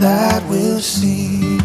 that we'll see.